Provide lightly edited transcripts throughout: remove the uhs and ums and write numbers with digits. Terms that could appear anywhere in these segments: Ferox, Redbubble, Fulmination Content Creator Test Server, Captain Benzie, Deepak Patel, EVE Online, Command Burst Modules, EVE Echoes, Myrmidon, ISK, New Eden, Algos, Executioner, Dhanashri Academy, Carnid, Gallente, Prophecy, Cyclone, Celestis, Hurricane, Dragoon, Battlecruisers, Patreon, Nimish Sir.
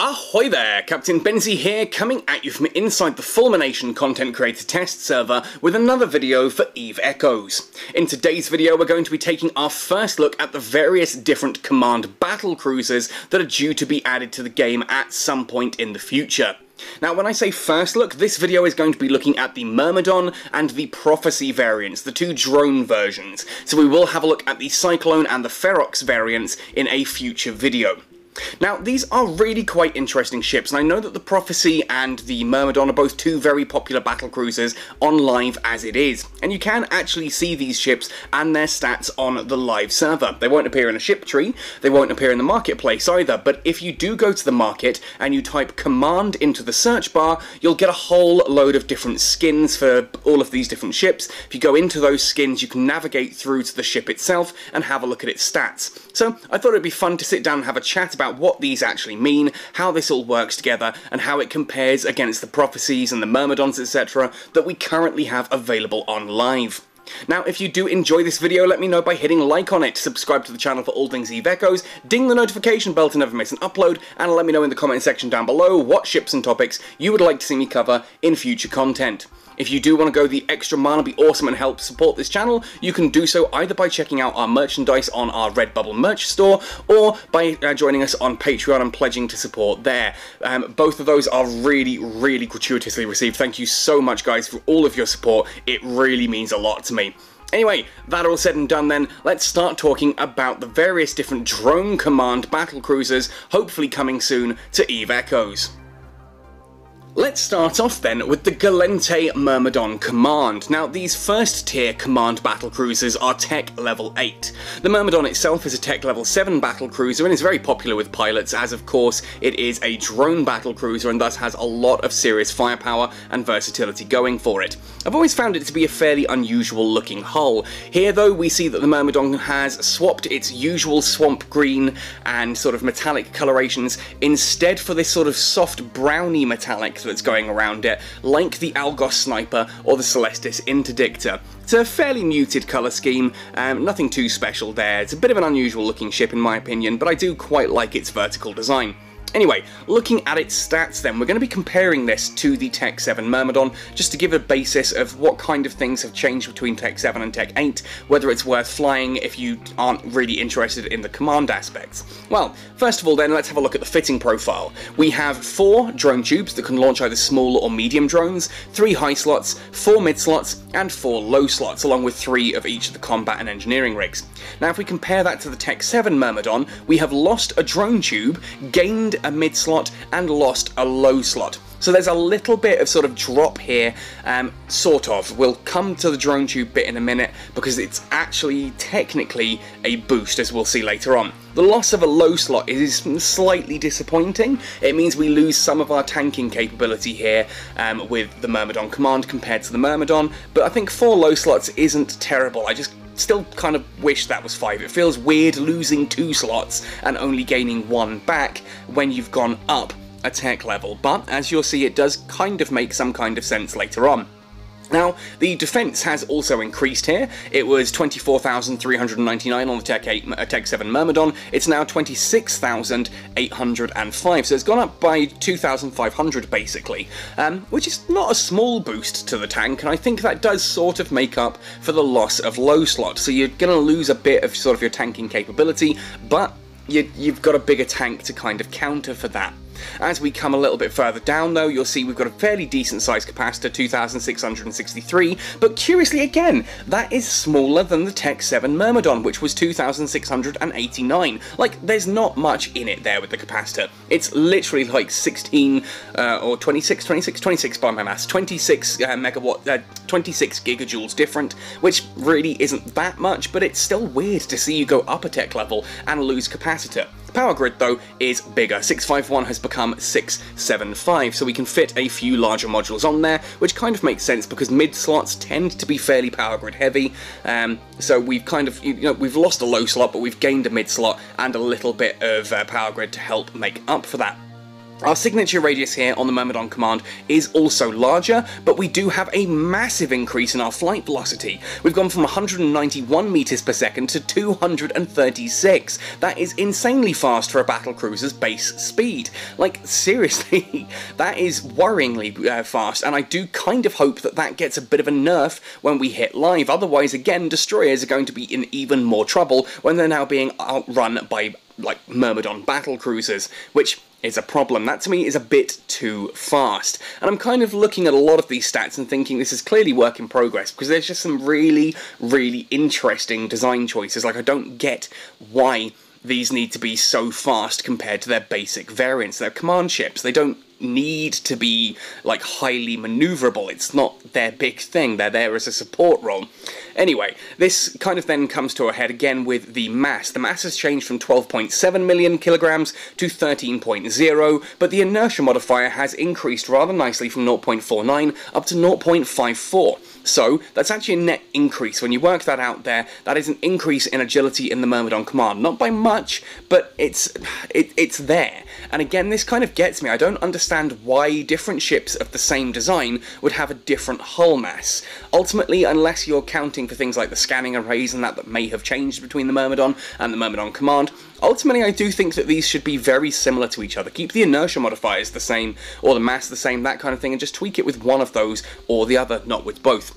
Ahoy there, Captain Benzie here, coming at you from inside the Fulmination Content Creator Test Server with another video for EVE Echoes. In today's video we're going to be taking our first look at the various different Command battle cruisers that are due to be added to the game at some point in the future. Now, when I say first look, this video is going to be looking at the Myrmidon and the Prophecy variants, the two drone versions, so we will have a look at the Cyclone and the Ferox variants in a future video. Now, these are really quite interesting ships, and I know that the Prophecy and the Myrmidon are both two very popular battlecruisers on live as it is, and you can actually see these ships and their stats on the live server. They won't appear in a ship tree, they won't appear in the marketplace either, but if you do go to the market and you type command into the search bar, you'll get a whole load of different skins for all of these different ships. If you go into those skins, you can navigate through to the ship itself and have a look at its stats. So, I thought it'd be fun to sit down and have a chat about what these actually mean, how this all works together, and how it compares against the Prophecies and the Myrmidons, etc. that we currently have available on live. Now, if you do enjoy this video, let me know by hitting like on it, subscribe to the channel for all things EVE Echoes, ding the notification bell to never miss an upload, and let me know in the comment section down below what ships and topics you would like to see me cover in future content. If you do want to go the extra mile and be awesome and help support this channel, you can do so either by checking out our merchandise on our Redbubble merch store, or by joining us on Patreon and pledging to support there. Both of those are really, really gratuitously received. Thank you so much, guys, for all of your support. It really means a lot to me. Anyway, that all said and done then, let's start talking about the various different drone command battlecruisers, hopefully coming soon to EVE Echoes. Let's start off then with the Gallente Myrmidon Command. Now, these first tier Command battlecruisers are Tech Level 8. The Myrmidon itself is a Tech Level 7 battlecruiser and is very popular with pilots, as of course it is a drone battlecruiser and thus has a lot of serious firepower and versatility going for it. I've always found it to be a fairly unusual looking hull. Here though we see that the Myrmidon has swapped its usual swamp green and sort of metallic colorations instead for this sort of soft browny metallic that's going around it, like the Algos Sniper or the Celestis Interdictor. It's a fairly muted colour scheme, nothing too special there. It's a bit of an unusual looking ship in my opinion, but I do quite like its vertical design. Anyway, looking at its stats then, we're going to be comparing this to the Tech 7 Myrmidon, just to give a basis of what kind of things have changed between Tech 7 and Tech 8, whether it's worth flying if you aren't really interested in the command aspects. Well, first of all then, let's have a look at the fitting profile. We have 4 drone tubes that can launch either small or medium drones, 3 high slots, 4 mid slots, and 4 low slots, along with 3 of each of the combat and engineering rigs. Now, if we compare that to the Tech 7 Myrmidon, we have lost a drone tube, gained a mid slot, and lost a low slot. So there's a little bit of sort of drop here, sort of. We'll come to the drone tube bit in a minute because it's actually technically a boost, as we'll see later on. The loss of a low slot is slightly disappointing. It means we lose some of our tanking capability here with the Myrmidon Command compared to the Myrmidon, but I think 4 low slots isn't terrible. I just still kind of wish that was 5. It feels weird losing 2 slots and only gaining 1 back when you've gone up a tech level, but as you'll see, it does kind of make some kind of sense later on. Now, the defense has also increased here. It was 24,399 on the Tech 7 Myrmidon. It's now 26,805, so it's gone up by 2,500 basically, which is not a small boost to the tank, and I think that does sort of make up for the loss of low slot. So you're going to lose a bit of sort of your tanking capability, but you've got a bigger tank to kind of counter for that. As we come a little bit further down though, you'll see we've got a fairly decent sized capacitor, 2,663, but curiously again, that is smaller than the Tech 7 Myrmidon, which was 2,689. Like, there's not much in it there with the capacitor. It's literally like 26 by my maths, 26 gigajoules different, which really isn't that much, but it's still weird to see you go up a tech level and lose capacitor. The power grid though is bigger. 651 has become 675, so we can fit a few larger modules on there, which kind of makes sense because mid slots tend to be fairly power grid heavy. So we've kind of, we've lost a low slot, but we've gained a mid slot and a little bit of power grid to help make up for that. Our signature radius here on the Myrmidon command is also larger, but we do have a massive increase in our flight velocity. We've gone from 191 meters per second to 236. That is insanely fast for a battle cruiser's base speed. Like, seriously, that is worryingly fast, and I do kind of hope that that gets a bit of a nerf when we hit live. Otherwise, again, destroyers are going to be in even more trouble when they're now being outrun by, like, Myrmidon battle cruisers, which is a problem. That to me is a bit too fast. And I'm kind of looking at a lot of these stats and thinking this is clearly work in progress, because there's just some really, really interesting design choices. Like, I don't get why these need to be so fast compared to their basic variants. They're command ships. They don't need to be, like, highly maneuverable. It's not their big thing. They're there as a support role. Anyway, this kind of then comes to a head again with the mass. The mass has changed from 12.7 million kilograms to 13.0, but the inertia modifier has increased rather nicely from 0.49 up to 0.54. So that's actually a net increase. When you work that out there, that is an increase in agility in the Myrmidon command. Not by much, but it's there. And again, this kind of gets me. I don't understand why different ships of the same design would have a different hull mass. Ultimately, unless you're counting for things like the scanning arrays and that may have changed between the Myrmidon and the Myrmidon command, ultimately I do think that these should be very similar to each other. Keep the inertia modifiers the same, or the mass the same, that kind of thing, and just tweak it with one of those or the other, not with both.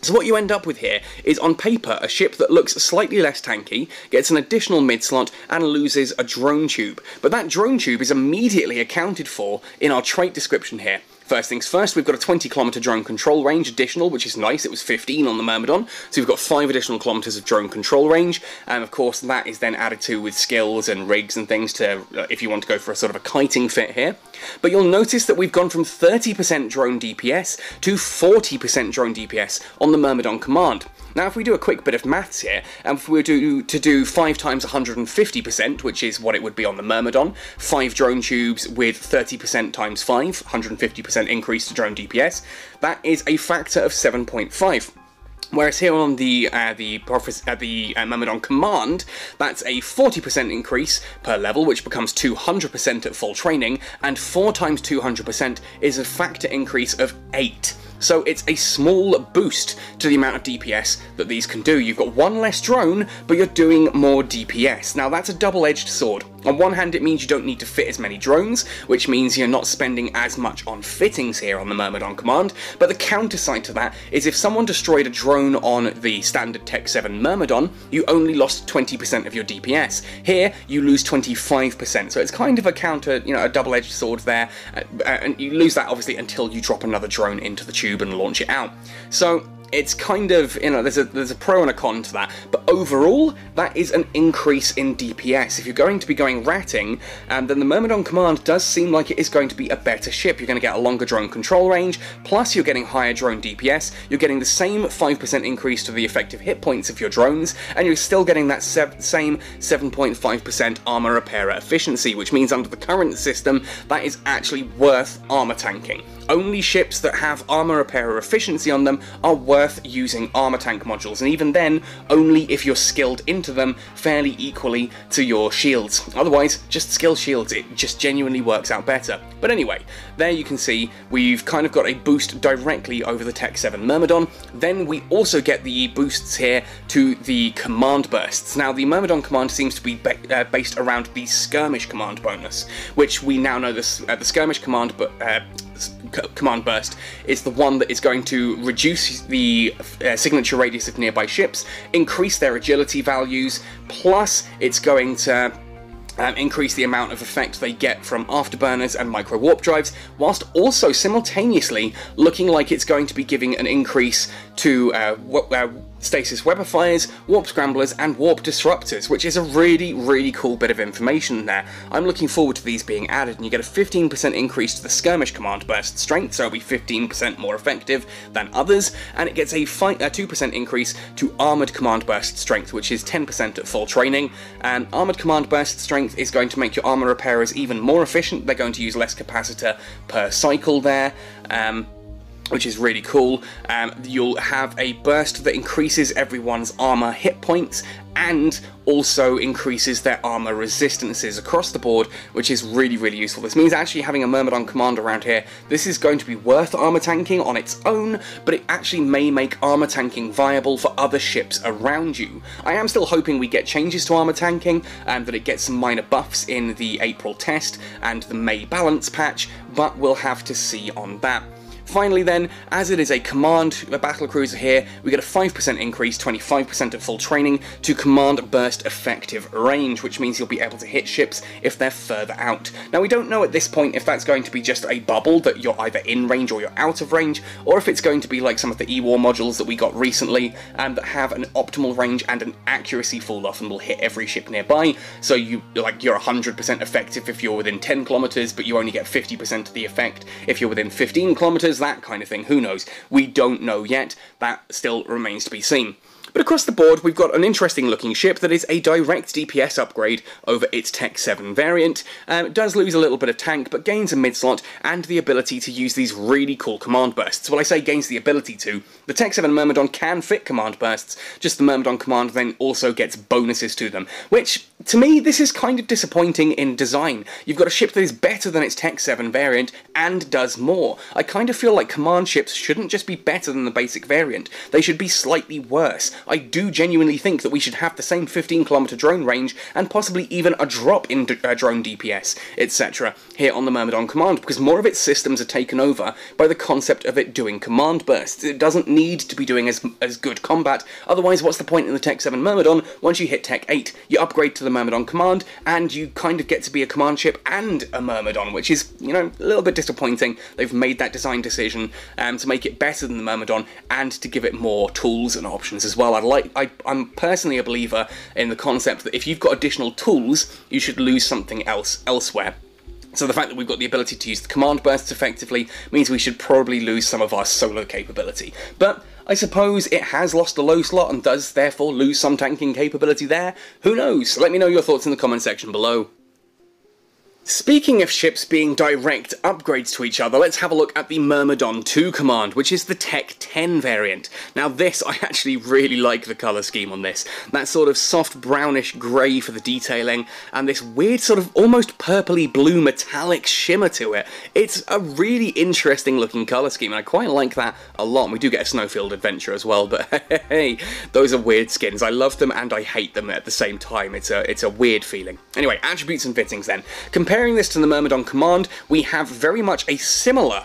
So what you end up with here is, on paper, a ship that looks slightly less tanky, gets an additional mid-slot, and loses a drone tube. But that drone tube is immediately accounted for in our trait description here. First things first, we've got a 20 km drone control range additional, which is nice. It was 15 on the Myrmidon, so we've got 5 additional kilometers of drone control range, and of course that is then added to with skills and rigs and things to, if you want to go for a sort of a kiting fit here. But you'll notice that we've gone from 30% drone DPS to 40% drone DPS on the Myrmidon command. Now, if we do a quick bit of maths here, and if we were to do 5 times 150%, which is what it would be on the Myrmidon, 5 drone tubes with 30% times 5, 150% increase to drone DPS, that is a factor of 7.5. Whereas here on the Myrmidon command, that's a 40% increase per level, which becomes 200% at full training, and 4 times 200% is a factor increase of 8. So it's a small boost to the amount of DPS that these can do. You've got one less drone, but you're doing more DPS. Now, that's a double-edged sword. On one hand, it means you don't need to fit as many drones, which means you're not spending as much on fittings here on the Myrmidon command, but the counterside to that is if someone destroyed a drone on the standard Tech 7 Myrmidon, you only lost 20% of your DPS. Here, you lose 25%, so it's kind of a counter, you know, a double-edged sword there, and you lose that, obviously, until you drop another drone into the tube and launch it out. So it's kind of, you know, there's a pro and a con to that, but overall that is an increase in DPS. If you're going to be going ratting, then the Myrmidon command does seem like it is going to be a better ship. You're going to get a longer drone control range, plus you're getting higher drone DPS, you're getting the same 5% increase to the effective hit points of your drones, and you're still getting that same 7.5% armor repairer efficiency, which means under the current system, that is actually worth armor tanking. Only ships that have armor repairer efficiency on them are worth using armor tank modules, and even then, only if you're skilled into them fairly equally to your shields. Otherwise, just skill shields, it just genuinely works out better. But anyway, there you can see we've kind of got a boost directly over the Tech 7 Myrmidon. Then we also get the boosts here to the command bursts. Now, the Myrmidon command seems to be based around the skirmish command bonus, which we now know the skirmish command, but command burst is the one that is going to reduce the signature radius of nearby ships, increase their agility values, plus it's going to increase the amount of effect they get from afterburners and micro warp drives, whilst also simultaneously looking like it's going to be giving an increase to stasis webifiers, warp scramblers, and warp disruptors, which is a really, really cool bit of information there. I'm looking forward to these being added, and you get a 15% increase to the skirmish command burst strength, so it'll be 15% more effective than others, and it gets a 2% increase to armoured command burst strength, which is 10% at full training, and armoured command burst strength is going to make your armour repairers even more efficient. They're going to use less capacitor per cycle there, which is really cool. You'll have a burst that increases everyone's armor hit points and also increases their armor resistances across the board, which is really, really useful. This means actually having a Myrmidon commander around here, this is going to be worth armor tanking on its own, but it actually may make armor tanking viable for other ships around you. I am still hoping we get changes to armor tanking and that it gets some minor buffs in the April test and the May balance patch, but we'll have to see on that. Finally then, as it is a command battlecruiser here, we get a 5% increase, 25% at full training, to command burst effective range, which means you'll be able to hit ships if they're further out. Now we don't know at this point if that's going to be just a bubble that you're either in range or you're out of range, or if it's going to be like some of the E-War modules that we got recently that have an optimal range and an accuracy fall off and will hit every ship nearby, so you're 100% effective if you're within 10 kilometers, but you only get 50% of the effect if you're within 15 kilometers. That kind of thing, who knows? We don't know yet, that still remains to be seen. But across the board, we've got an interesting looking ship that is a direct DPS upgrade over its Tech 7 variant. It does lose a little bit of tank, but gains a mid-slot and the ability to use these really cool command bursts. Well, I say gains the ability to. The Tech 7 Myrmidon can fit command bursts, just the Myrmidon command then also gets bonuses to them, which, to me, this is kind of disappointing in design. You've got a ship that is better than its Tech 7 variant and does more. I kind of feel like command ships shouldn't just be better than the basic variant, they should be slightly worse. I do genuinely think that we should have the same 15-kilometer drone range and possibly even a drop in drone DPS, etc. here on the Myrmidon command, because more of its systems are taken over by the concept of it doing command bursts. It doesn't need to be doing as good combat, otherwise what's the point in the Tech 7 Myrmidon? Once you hit Tech 8, you upgrade to the Myrmidon command and you kind of get to be a command ship and a Myrmidon, which is, you know, a little bit disappointing. They've made that design decision to make it better than the Myrmidon and to give it more tools and options as well. I'm personally a believer in the concept that if you've got additional tools, you should lose something else elsewhere. So the fact that we've got the ability to use the command bursts effectively means we should probably lose some of our solo capability. But I suppose it has lost the low slot and does therefore lose some tanking capability there. Who knows? Let me know your thoughts in the comment section below. Speaking of ships being direct upgrades to each other, let's have a look at the Myrmidon 2 command, which is the Tech 10 variant. Now this, I actually really like the colour scheme on this. That sort of soft brownish grey for the detailing, and this weird sort of almost purpley blue metallic shimmer to it. It's a really interesting looking colour scheme, and I quite like that a lot. And we do get a Snowfield adventure as well, but hey, those are weird skins. I love them and I hate them at the same time. It's a weird feeling. Anyway, attributes and fittings then. Comparing this to the Myrmidon command, we have very much a similar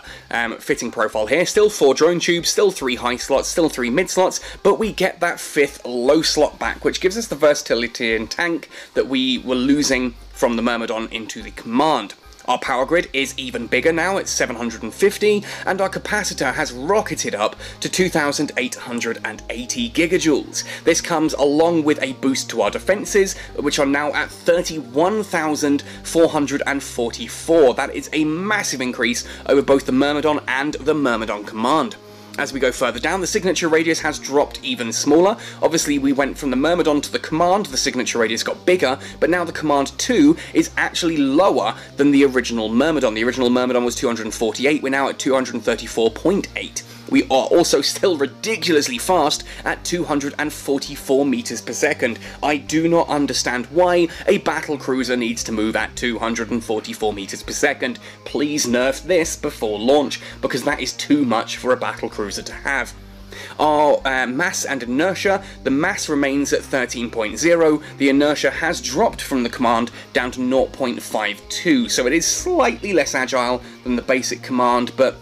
fitting profile here. Still 4 drone tubes, still 3 high slots, still 3 mid slots, but we get that 5th low slot back, which gives us the versatility and tank that we were losing from the Myrmidon into the command. Our power grid is even bigger now, it's 750, and our capacitor has rocketed up to 2,880 gigajoules. This comes along with a boost to our defences, which are now at 31,444. That is a massive increase over both the Myrmidon and the Myrmidon command. As we go further down, the signature radius has dropped even smaller. Obviously, we went from the Myrmidon to the command, the signature radius got bigger, but now the command 2 is actually lower than the original Myrmidon. The original Myrmidon was 248, we're now at 234.8. We are also still ridiculously fast at 244 meters per second. I do not understand why a battlecruiser needs to move at 244 meters per second. Please nerf this before launch, because that is too much for a battlecruiser to have. Our mass and inertia, the mass remains at 13.0, the inertia has dropped from the command down to 0.52, so it is slightly less agile than the basic command, but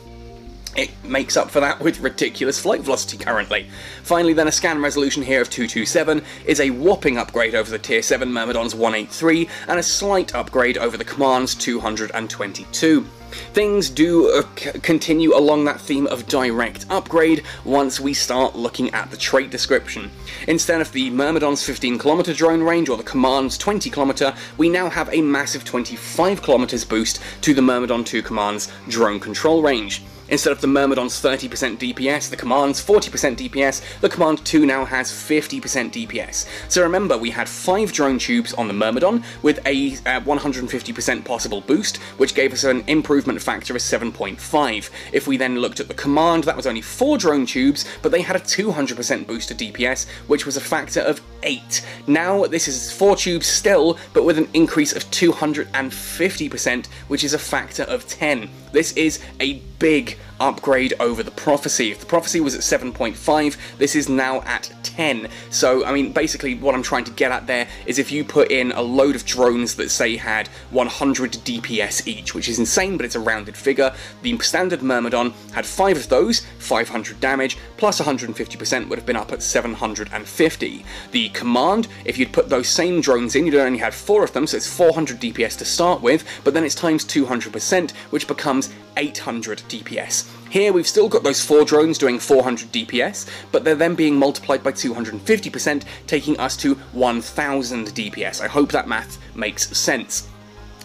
it makes up for that with ridiculous flight velocity currently. Finally then, a scan resolution here of 227 is a whopping upgrade over the tier 7 Myrmidon's 183 and a slight upgrade over the command's 222. Things do continue along that theme of direct upgrade once we start looking at the trait description. Instead of the Myrmidon's 15-kilometer drone range or the command's 20-kilometer, we now have a massive 25 kilometers boost to the Myrmidon 2 command's drone control range. Instead of the Myrmidon's 30% DPS, the Command's 40% DPS, the Command 2 now has 50% DPS. So remember, we had 5 drone tubes on the Myrmidon with a 150% possible boost, which gave us an improvement factor of 7.5. If we then looked at the Command, that was only 4 drone tubes, but they had a 200% boost to DPS, which was a factor of 8. Now this is 4 tubes still, but with an increase of 250%, which is a factor of 10. This is a big upgrade over the Prophecy. If the Prophecy was at 7.5, this is now at 10. So, I mean, basically what I'm trying to get at there is if you put in a load of drones that, say, had 100 DPS each, which is insane, but it's a rounded figure, the standard Myrmidon had 5 of those, 500 damage, plus 150% would have been up at 750. The Command, if you'd put those same drones in, you'd only had 4 of them, so it's 400 DPS to start with, but then it's times 200%, which becomes 800 DPS. Here we've still got those 4 drones doing 400 DPS, but they're then being multiplied by 250%, taking us to 1000 DPS. I hope that math makes sense.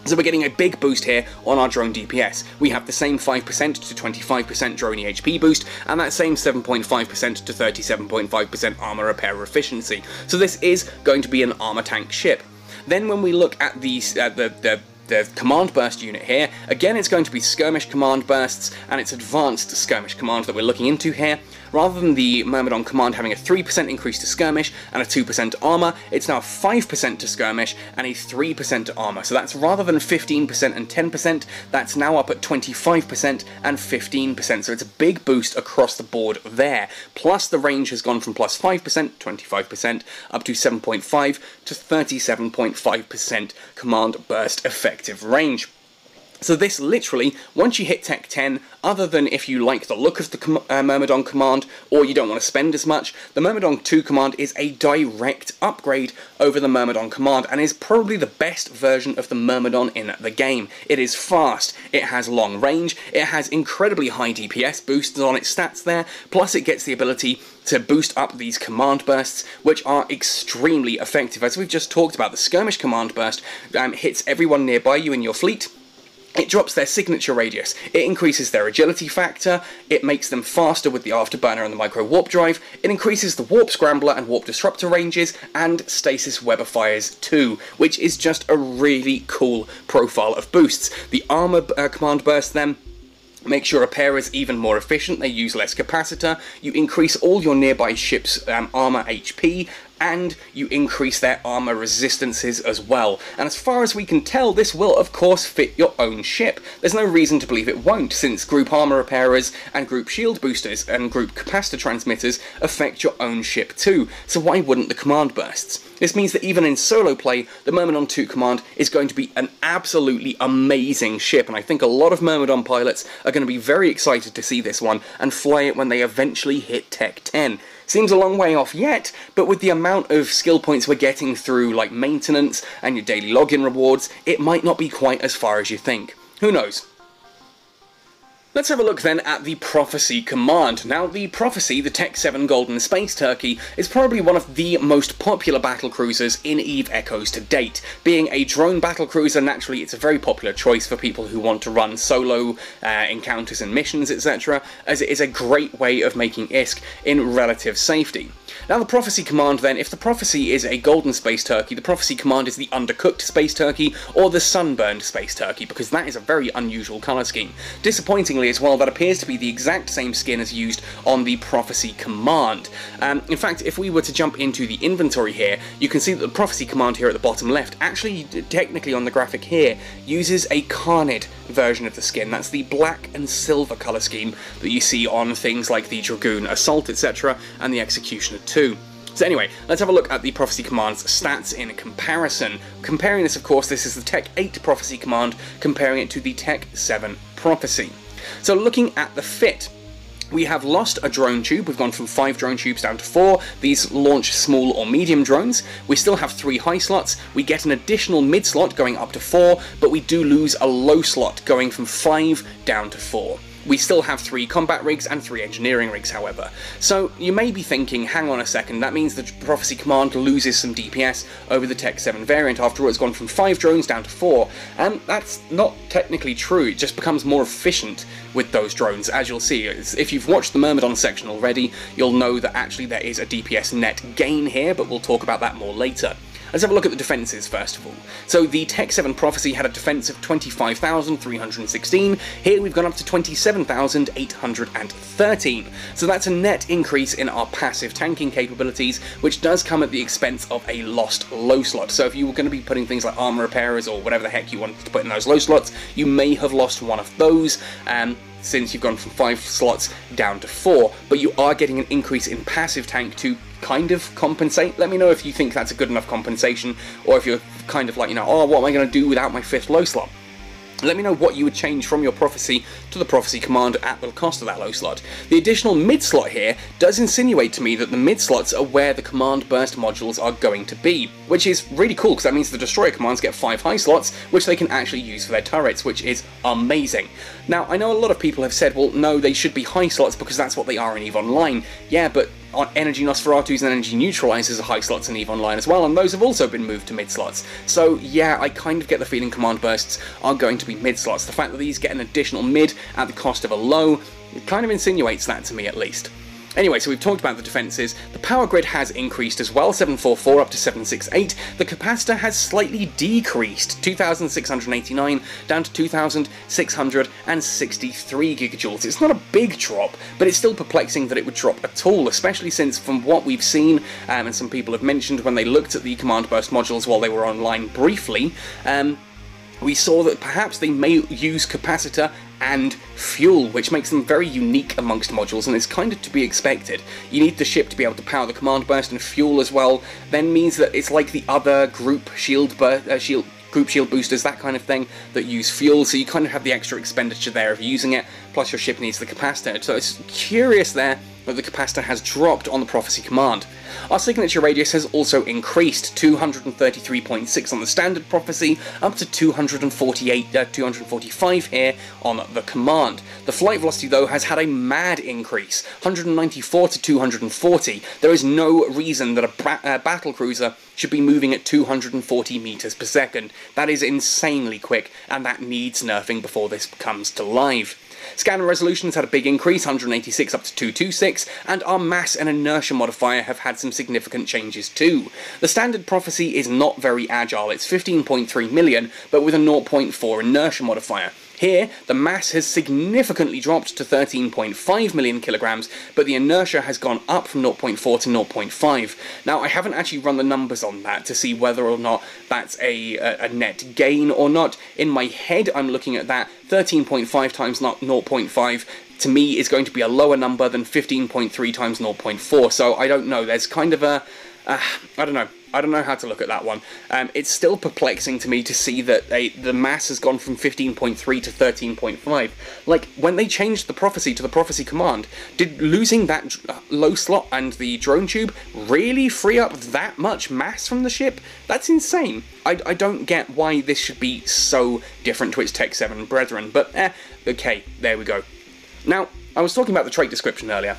So we're getting a big boost here on our drone DPS. We have the same 5% to 25% drone EHP boost, and that same 7.5% to 37.5% armor repair efficiency. So this is going to be an armor tank ship. Then when we look at the Command Burst unit here, again it's going to be Skirmish Command Bursts, and it's Advanced Skirmish Command that we're looking into here. Rather than the Myrmidon Command having a 3% increase to Skirmish and a 2% armor, it's now 5% to Skirmish and a 3% to armor. So that's rather than 15% and 10%, that's now up at 25% and 15%. So it's a big boost across the board there. Plus the range has gone from plus 5%, 25%, up to 7.5 to 37.5% Command Burst effective range. So this literally, once you hit Tech 10, other than if you like the look of the Myrmidon Command or you don't want to spend as much, the Myrmidon 2 Command is a direct upgrade over the Myrmidon Command and is probably the best version of the Myrmidon in the game. It is fast, it has long range, it has incredibly high DPS boosts on its stats there, plus it gets the ability to boost up these Command Bursts, which are extremely effective. As we've just talked about, the Skirmish Command Burst hits everyone nearby you in your fleet. It drops their signature radius, it increases their agility factor, it makes them faster with the afterburner and the micro warp drive, it increases the warp scrambler and warp disruptor ranges, and stasis weber fires too, which is just a really cool profile of boosts. The armor Command Burst then makes your repairers even more efficient, they use less capacitor, you increase all your nearby ships' armor HP, and you increase their armor resistances as well. And as far as we can tell, this will of course fit your own ship. There's no reason to believe it won't, since group armor repairers and group shield boosters and group capacitor transmitters affect your own ship too, so why wouldn't the Command Bursts? This means that even in solo play, the Myrmidon 2 Command is going to be an absolutely amazing ship, and I think a lot of Myrmidon pilots are going to be very excited to see this one and fly it when they eventually hit Tech 10. Seems a long way off yet, but with the amount of skill points we're getting through like maintenance and your daily login rewards, it might not be quite as far as you think. Who knows? Let's have a look then at the Prophecy Command. Now the Prophecy, the Tech 7 Golden Space Turkey, is probably one of the most popular battlecruisers in EVE Echoes to date. Being a drone battlecruiser, naturally it's a very popular choice for people who want to run solo encounters and missions, etc., as it is a great way of making ISK in relative safety. Now the Prophecy Command then, if the Prophecy is a Golden Space Turkey, the Prophecy Command is the Undercooked Space Turkey or the Sunburned Space Turkey, because that is a very unusual colour scheme. Disappointingly as well, that appears to be the exact same skin as used on the Prophecy Command. In fact, if we were to jump into the inventory here, you can see that the Prophecy Command here at the bottom left, actually technically on the graphic here, uses a Carnid version of the skin. That's the black and silver colour scheme that you see on things like the Dragoon Assault, etc., and the Executioner too. So anyway, let's have a look at the Prophecy Command's stats in comparison. Comparing this, of course, this is the Tech 8 Prophecy Command, comparing it to the Tech 7 Prophecy. So looking at the fit, we have lost a drone tube, we've gone from 5 drone tubes down to 4, these launch small or medium drones. We still have 3 high slots, we get an additional mid slot going up to 4, but we do lose a low slot going from 5 down to 4. We still have 3 combat rigs and 3 engineering rigs, however. So you may be thinking, hang on a second, that means the Prophecy command loses some DPS over the Tech 7 variant after all, it's gone from 5 drones down to 4, and that's not technically true, it just becomes more efficient with those drones, as you'll see. If you've watched the Myrmidon section already, you'll know that actually there is a DPS net gain here, but we'll talk about that more later. Let's have a look at the defences first of all. So the Tech 7 Prophecy had a defence of 25,316, here we've gone up to 27,813, so that's a net increase in our passive tanking capabilities, which does come at the expense of a lost low slot. So if you were going to be putting things like armour repairers or whatever the heck you wanted to put in those low slots, you may have lost one of those, since you've gone from 5 slots down to 4, but you are getting an increase in passive tank to kind of compensate. Let me know if you think that's a good enough compensation, or if you're kind of like, you know, oh, what am I going to do without my 5th low slot? Let me know what you would change from your Prophecy to the Prophecy command at the cost of that low slot. The additional mid slot here does insinuate to me that the mid slots are where the Command Burst modules are going to be, which is really cool because that means the Destroyer commands get 5 high slots, which they can actually use for their turrets, which is amazing. Now, I know a lot of people have said, well, no, they should be high slots because that's what they are in EVE Online. Yeah, but energy Nosferatus and energy neutralizers are high slots in EVE Online as well, and those have also been moved to mid slots. So yeah, I kind of get the feeling command bursts are going to be mid slots. The fact that these get an additional mid at the cost of a low, it kind of insinuates that to me at least. Anyway, so we've talked about the defences, the power grid has increased as well, 744 up to 768, the capacitor has slightly decreased, 2,689 down to 2,663 gigajoules. It's not a big drop, but it's still perplexing that it would drop at all, especially since from what we've seen, and some people have mentioned when they looked at the Command Burst modules while they were online briefly, we saw that perhaps they may use capacitor and fuel, which makes them very unique amongst modules, and it's kind of to be expected. You need the ship to be able to power the command burst, and fuel as well then means that it's like the other group shield boosters, that kind of thing, that use fuel, so you kind of have the extra expenditure there of using it, plus your ship needs the capacitor. So it's curious there that the capacitor has dropped on the Prophecy command. Our signature radius has also increased, 233.6 on the standard Prophecy, up to 245 here on the command. The flight velocity though has had a mad increase, 194 to 240. There is no reason that a battlecruiser should be moving at 240 meters per second. That is insanely quick, and that needs nerfing before this comes to live. Scanner resolution's had a big increase, 186 up to 226, and our mass and inertia modifier have had some significant changes too. The standard Prophecy is not very agile, it's 15.3 million, but with a 0.4 inertia modifier. Here, the mass has significantly dropped to 13.5 million kilograms, but the inertia has gone up from 0.4 to 0.5. Now, I haven't actually run the numbers on that to see whether or not that's a net gain or not. In my head, I'm looking at that 13.5 times 0.5. To me, is going to be a lower number than 15.3 times 0.4. So I don't know. There's kind of a I don't know. I don't know how to look at that one. It's still perplexing to me to see that the mass has gone from 15.3 to 13.5. Like, when they changed the Prophecy to the Prophecy command, did losing that low slot and the drone tube really free up that much mass from the ship? That's insane. I don't get why this should be so different to its Tech 7 brethren, but okay, there we go. Now, I was talking about the trait description earlier.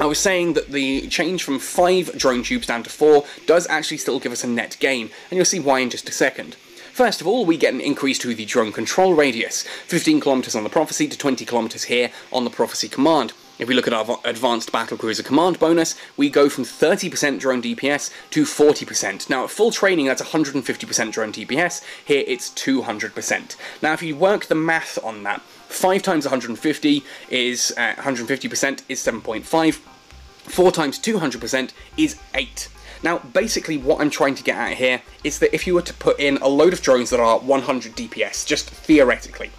I was saying that the change from 5 drone tubes down to 4 does actually still give us a net gain, and you'll see why in just a second. First of all, we get an increase to the drone control radius, 15 kilometers on the Prophecy to 20 kilometers here on the Prophecy command. If we look at our advanced battlecruiser command bonus, we go from 30% drone DPS to 40%. Now at full training that's 150% drone DPS, here it's 200%. Now if you work the math on that, 5 times 150 is 150% is 7.5, 4 times 200% is 8. Now, basically what I'm trying to get at here is that if you were to put in a load of drones that are 100 DPS, just theoretically,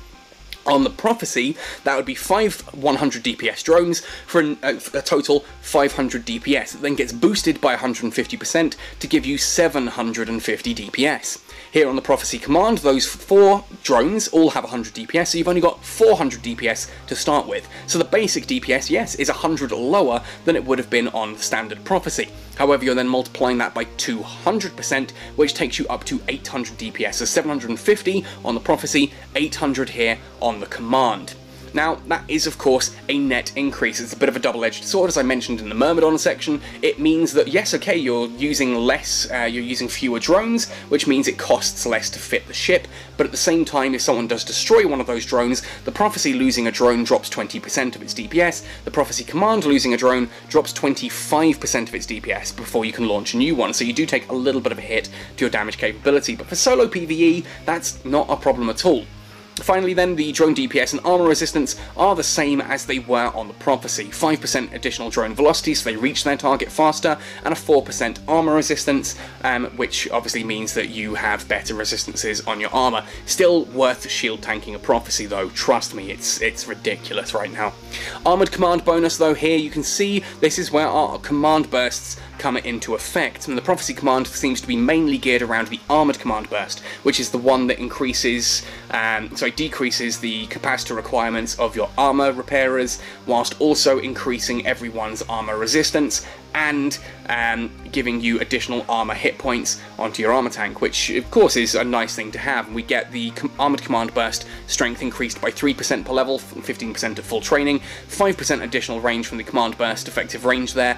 on the Prophecy, that would be 5 100 DPS drones for a total 500 DPS. It then gets boosted by 150% to give you 750 DPS. Here on the Prophecy command, those 4 drones all have 100 DPS, so you've only got 400 DPS to start with. So the basic DPS, yes, is 100 lower than it would have been on the standard Prophecy. However, you're then multiplying that by 200%, which takes you up to 800 DPS, so 750 on the Prophecy, 800 here on the command. Now, that is of course a net increase. It's a bit of a double-edged sword, as I mentioned in the Myrmidon section. It means that, yes, okay, you're using less, you're using fewer drones, which means it costs less to fit the ship, but at the same time, if someone does destroy one of those drones, the Prophecy losing a drone drops 20% of its DPS, the Prophecy Command losing a drone drops 25% of its DPS before you can launch a new one, so you do take a little bit of a hit to your damage capability, but for solo PvE, that's not a problem at all. Finally then, the drone DPS and armor resistance are the same as they were on the Prophecy. 5% additional drone velocity, so they reach their target faster, and a 4% armor resistance, which obviously means that you have better resistances on your armor. Still worth shield tanking a Prophecy though, trust me, it's ridiculous right now. Armored command bonus though, here you can see this is where our command bursts come into effect, and the Prophecy command seems to be mainly geared around the armored command burst, which is the one that increases, decreases the capacitor requirements of your armor repairers, whilst also increasing everyone's armor resistance and giving you additional armor hit points onto your armor tank, which of course is a nice thing to have. We get the armored command burst strength increased by 3% per level, 15% at full training, 5% additional range from the command burst effective range there.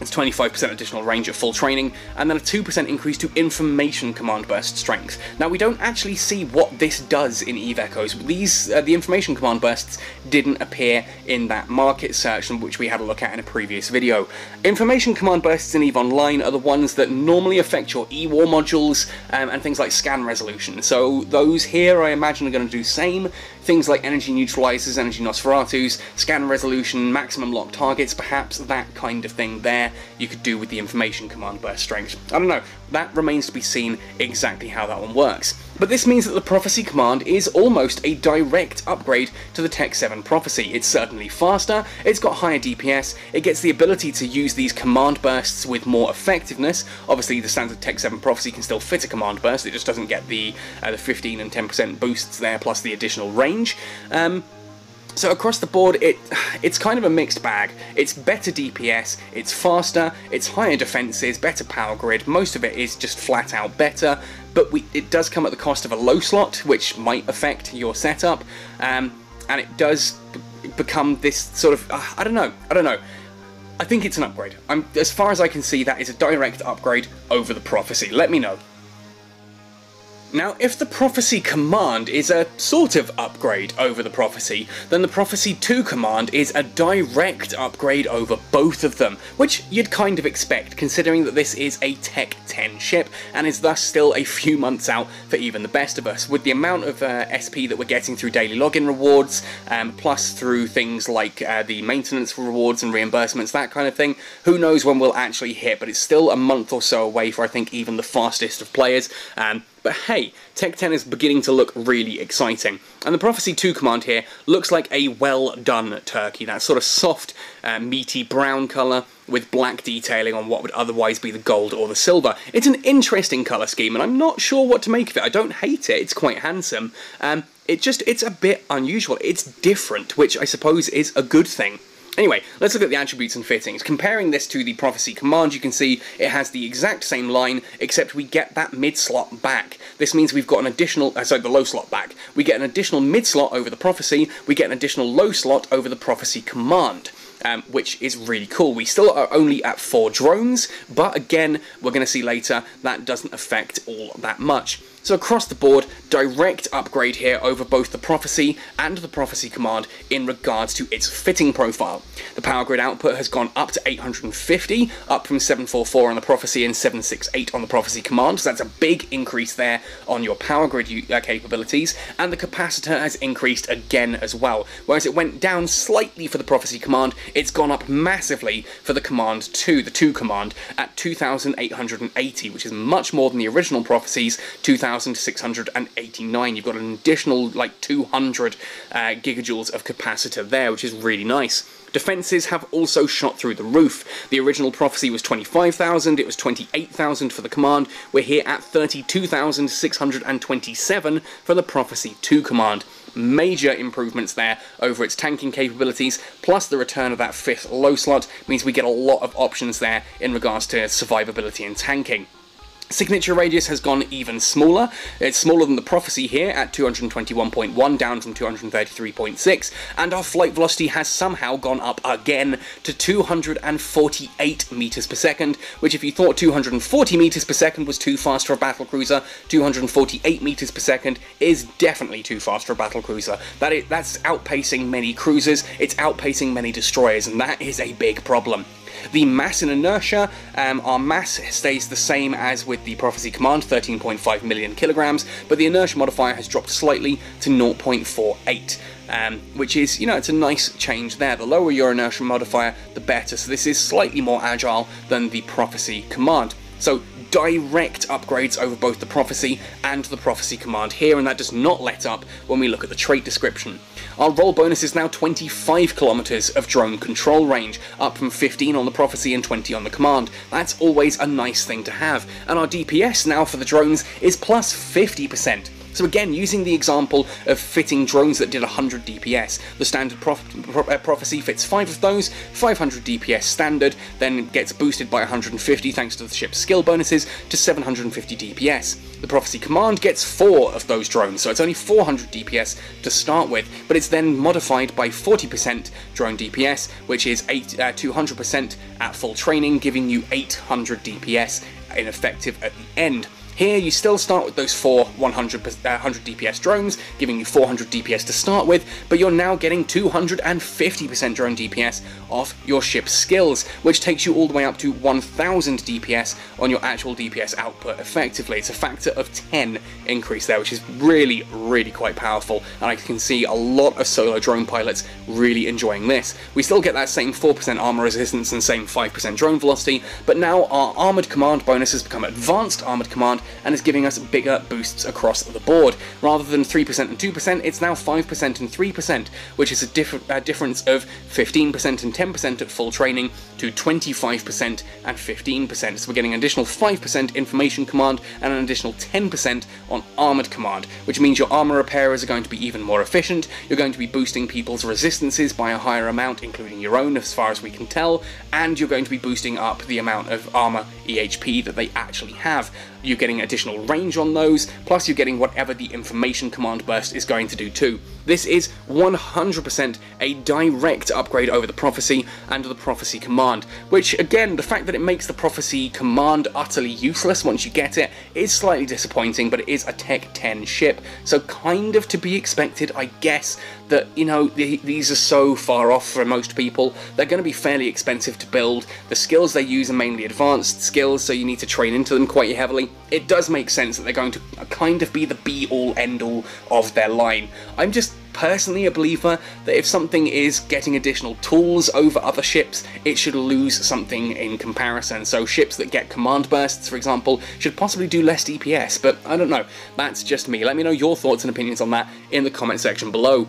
It's 25% additional range at full training, and then a 2% increase to information command burst strength. Now, we don't actually see what this does in EVE Echoes. These, the information command bursts didn't appear in that market search, which we had a look at in a previous video. Information command bursts in EVE Online are the ones that normally affect your E-War modules and things like scan resolution. So those here, I imagine, are going to do same. Things like energy neutralizers, energy Nosferatus, scan resolution, maximum lock targets, perhaps that kind of thing there you could do with the information command burst strength. I don't know, that remains to be seen exactly how that one works. But this means that the Prophecy command is almost a direct upgrade to the Tech 7 Prophecy. It's certainly faster, it's got higher DPS, it gets the ability to use these command bursts with more effectiveness. Obviously the standard Tech 7 Prophecy can still fit a command burst, it just doesn't get the 15 and 10% boosts there plus the additional range. So across the board, it's kind of a mixed bag. It's better DPS, it's faster, it's higher defenses, better power grid, most of it is just flat out better, but it does come at the cost of a low slot, which might affect your setup, and it does become this sort of, I don't know. I think it's an upgrade. As far as I can see, that is a direct upgrade over the Prophecy. Let me know. Now, if the Prophecy command is a sort of upgrade over the Prophecy, then the Prophecy 2 command is a direct upgrade over both of them, which you'd kind of expect, considering that this is a Tech 10 ship, and is thus still a few months out for even the best of us. With the amount of SP that we're getting through daily login rewards, plus through things like the maintenance rewards and reimbursements, that kind of thing, who knows when we'll actually hit, but it's still a month or so away for, I think, even the fastest of players. But hey, Tech 10 is beginning to look really exciting. And the Prophecy 2 command here looks like a well-done turkey. That sort of soft, meaty brown colour with black detailing on what would otherwise be the gold or the silver. It's an interesting colour scheme, and I'm not sure what to make of it. I don't hate it, it's quite handsome. It's a bit unusual. It's different, which I suppose is a good thing. Anyway, let's look at the attributes and fittings. Comparing this to the Prophecy command, you can see it has the exact same line, except we get that mid-slot back. This means we've got an additional, the low slot back. We get an additional mid-slot over the Prophecy, we get an additional low slot over the Prophecy command. Which is really cool. We still are only at 4 drones, but again, we're going to see later, that doesn't affect all that much. So across the board, direct upgrade here over both the Prophecy and the Prophecy command in regards to its fitting profile. The power grid output has gone up to 850, up from 744 on the Prophecy and 768 on the Prophecy command, so that's a big increase there on your power grid capabilities, and the capacitor has increased again as well. Whereas it went down slightly for the Prophecy command, it's gone up massively for the command 2, the 2 command, at 2,880, which is much more than the original Prophecy's 2,689. You've got an additional, like, 200 gigajoules of capacitor there, which is really nice. Defenses have also shot through the roof. The original Prophecy was 25,000, it was 28,000 for the command. We're here at 32,627 for the Prophecy 2 command. Major improvements there over its tanking capabilities, plus the return of that 5th low slot means we get a lot of options there in regards to survivability and tanking. Signature radius has gone even smaller. It's smaller than the Prophecy here at 221.1, down from 233.6, and our flight velocity has somehow gone up again to 248 meters per second, which if you thought 240 meters per second was too fast for a battlecruiser, 248 meters per second is definitely too fast for a battlecruiser. That's outpacing many cruisers, it's outpacing many destroyers, and that is a big problem. The mass and inertia, our mass stays the same as with the Prophecy command, 13.5 million kilograms, but the inertia modifier has dropped slightly to 0.48, which is, you know, it's a nice change there. The lower your inertia modifier, the better. So this is slightly more agile than the Prophecy command. So direct upgrades over both the Prophecy and the Prophecy command here, and that does not let up when we look at the trait description. Our roll bonus is now 25 kilometers of drone control range, up from 15 on the Prophecy and 20 on the command. That's always a nice thing to have. And our DPS now for the drones is plus 50%. So again, using the example of fitting drones that did 100 DPS, the standard Prophecy fits 5 of those, 500 DPS standard, then gets boosted by 150 thanks to the ship's skill bonuses to 750 DPS. The Prophecy command gets 4 of those drones, so it's only 400 DPS to start with, but it's then modified by 40% drone DPS, which is 200% at full training, giving you 800 DPS in effective at the end. Here you still start with those four 100 DPS drones, giving you 400 DPS to start with, but you're now getting 250% drone DPS off your ship's skills, which takes you all the way up to 1000 DPS on your actual DPS output effectively. It's a factor of 10 increase there, which is really, really quite powerful, and I can see a lot of solo drone pilots really enjoying this. We still get that same 4% armor resistance and same 5% drone velocity, but now our armored command bonus has become advanced armored command, and is giving us bigger boosts across the board. Rather than 3% and 2%, it's now 5% and 3%, which is a difference of 15% and 10% at full training to 25% and 15%. So we're getting an additional 5% information command and an additional 10% on armored command, which means your armor repairers are going to be even more efficient, you're going to be boosting people's resistances by a higher amount, including your own as far as we can tell, and you're going to be boosting up the amount of armor EHP that they actually have. You're getting additional range on those, plus you're getting whatever the information command burst is going to do too. This is 100% a direct upgrade over the Prophecy and the Prophecy command, which again, the fact that it makes the Prophecy command utterly useless once you get it is slightly disappointing, but it is a Tech 10 ship, so kind of to be expected, I guess, that, you know, these are so far off for most people. They're going to be fairly expensive to build. The skills they use are mainly advanced skills, so you need to train into them quite heavily. It does make sense that they're going to kind of be the be-all, end-all of their line. I'm just personally a believer that if something is getting additional tools over other ships, it should lose something in comparison. So ships that get command bursts, for example, should possibly do less DPS, but I don't know. That's just me. Let me know your thoughts and opinions on that in the comment section below.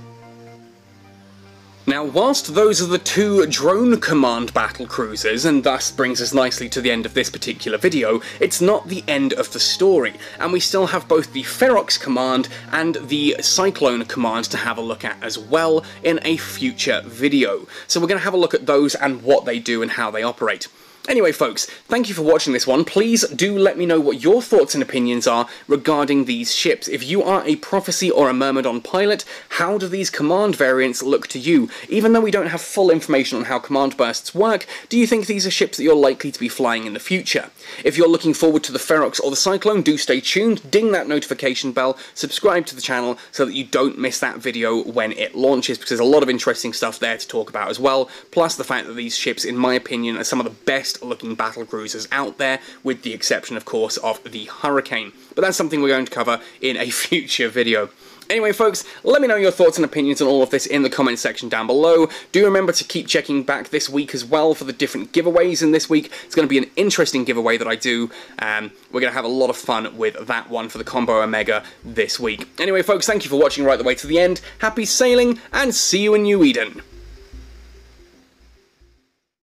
Now, whilst those are the two drone command battlecruisers, and thus brings us nicely to the end of this particular video, it's not the end of the story, and we still have both the Ferox command and the Cyclone command to have a look at as well in a future video. So we're going to have a look at those and what they do and how they operate. Anyway, folks, thank you for watching this one. Please do let me know what your thoughts and opinions are regarding these ships. If you are a Prophecy or a Myrmidon pilot, how do these command variants look to you? Even though we don't have full information on how command bursts work, do you think these are ships that you're likely to be flying in the future? If you're looking forward to the Ferox or the Cyclone, do stay tuned, ding that notification bell, subscribe to the channel so that you don't miss that video when it launches, because there's a lot of interesting stuff there to talk about as well, plus the fact that these ships, in my opinion, are some of the best looking battlecruisers out there, with the exception, of course, of the Hurricane. But that's something we're going to cover in a future video. Anyway, folks, let me know your thoughts and opinions on all of this in the comment section down below. Do remember to keep checking back this week as well for the different giveaways in this week. It's going to be an interesting giveaway that I do. We're going to have a lot of fun with that one for the Combo Omega this week. Anyway, folks, thank you for watching right the way to the end. Happy sailing, and see you in New Eden.